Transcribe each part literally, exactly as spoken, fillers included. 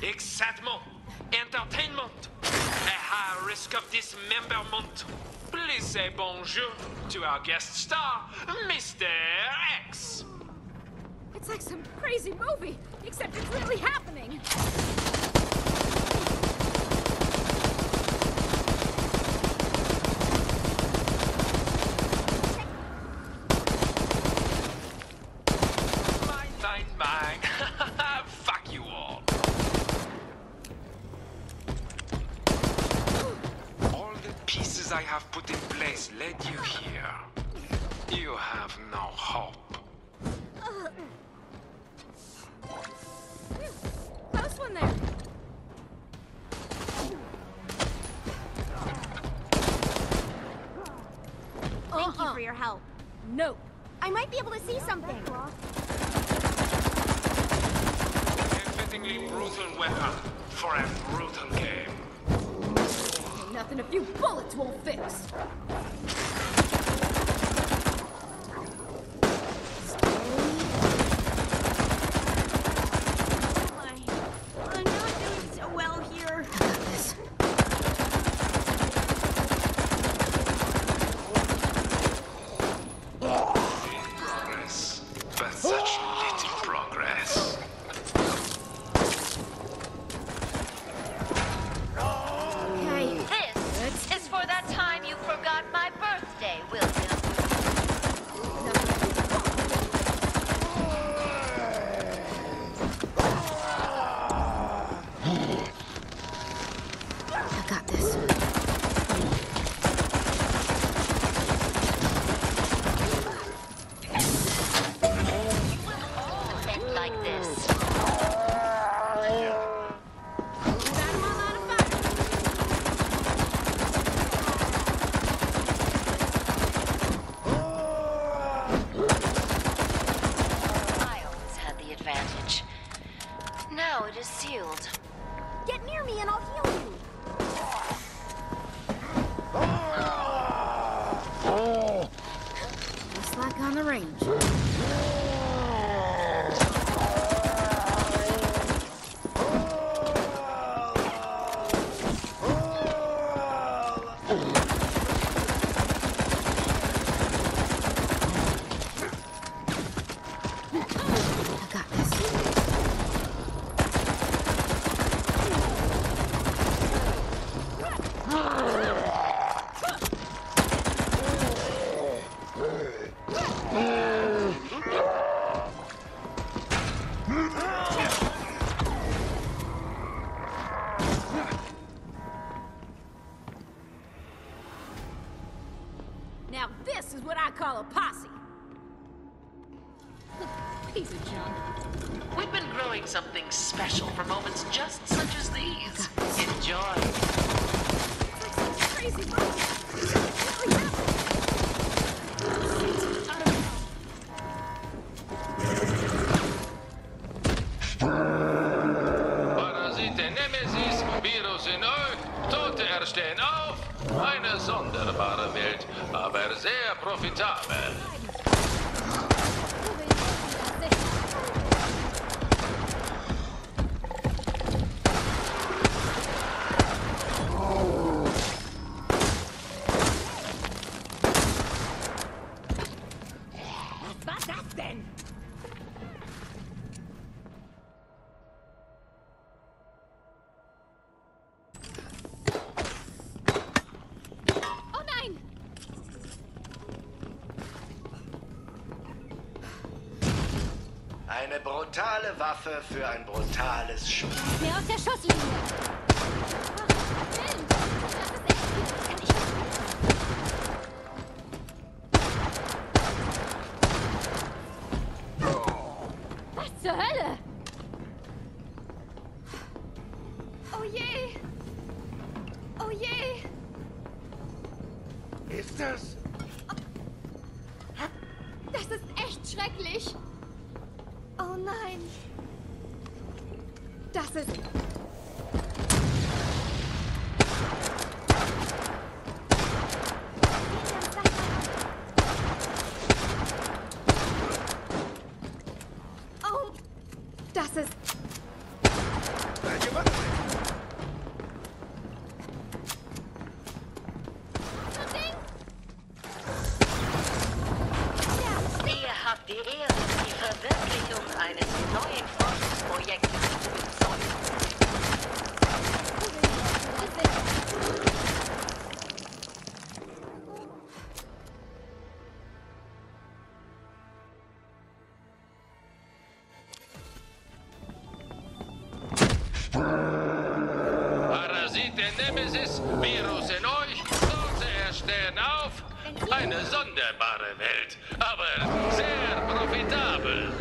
Excitement, entertainment, a high risk of dismemberment. Please say bonjour to our guest star, Mister X. It's like some crazy movie, except it's really happening. I have put in place led you here. You have no hope. Close one there. Thank you for your help. No. I might be able to see something. A fittingly brutal weapon for a brutal game. Nothing a few bullets won't fix. Stehen auf, eine sonderbare Welt, aber sehr profitabel. Eine brutale Waffe für ein brutales Spiel. Mehr aus der Schusslinie. Oh je! Ist das? Das ist echt schrecklich. Oh nein. Das ist... Nemesis, Virus in euch, Sorge erstellen auf. Eine sonderbare Welt, aber sehr profitabel.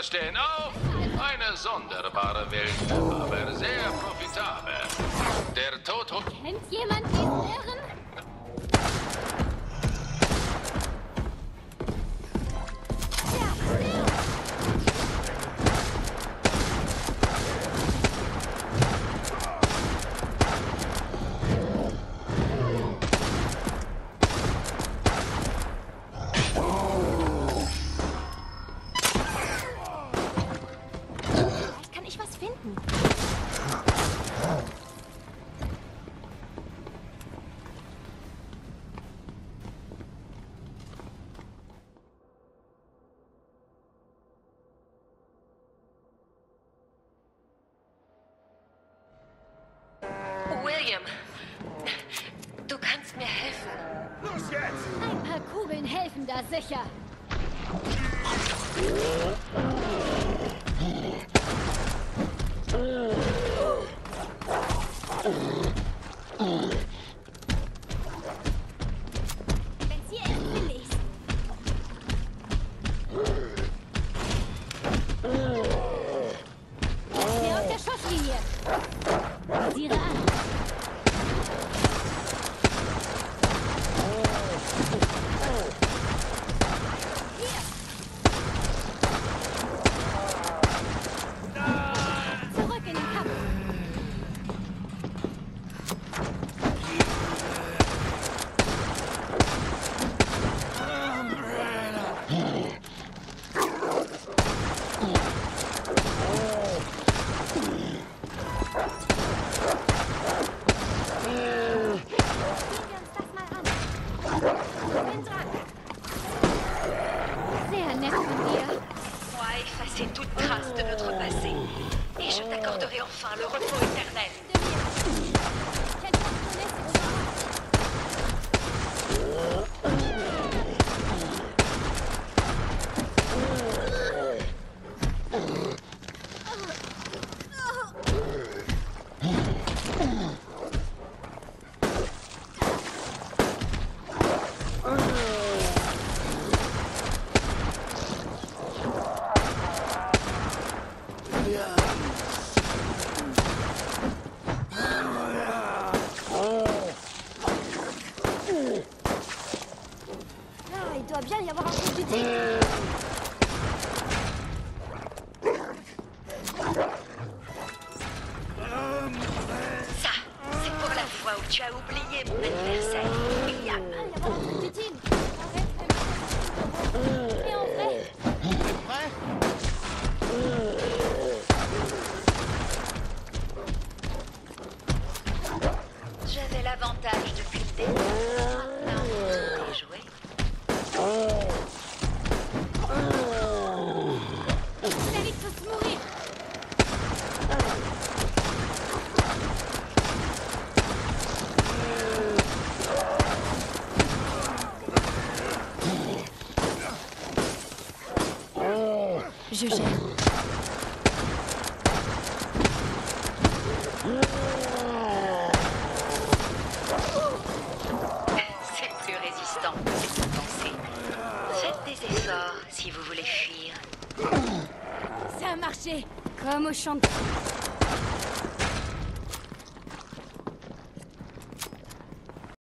Stehen auf, eine sonderbare Welt, aber sehr profitabel. Der Tod holt. Kennt jemand diesen Irren? William, du kannst mir helfen. Los jetzt! Ein paar Kugeln helfen da sicher. Wenn's hier ist, will ich's. Hier auf der Schusslinie. Sieh an. Je gère. C'est plus résistant que vous pensez. Faites des efforts si vous voulez fuir. Ça a marché, comme au champ de...